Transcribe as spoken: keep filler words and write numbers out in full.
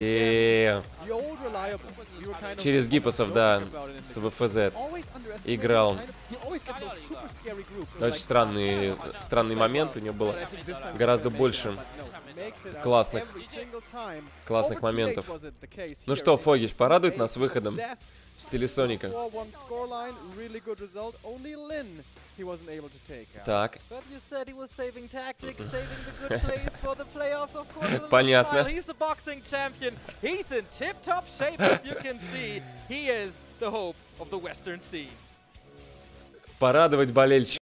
И через гиппосов, да, с ВФЗ играл. Очень странный, странный момент. У него было гораздо больше классных, классных моментов. Ну что, Foggy порадует нас выходом в стиле Соника. Так. Понятно. Порадовать болельщиков.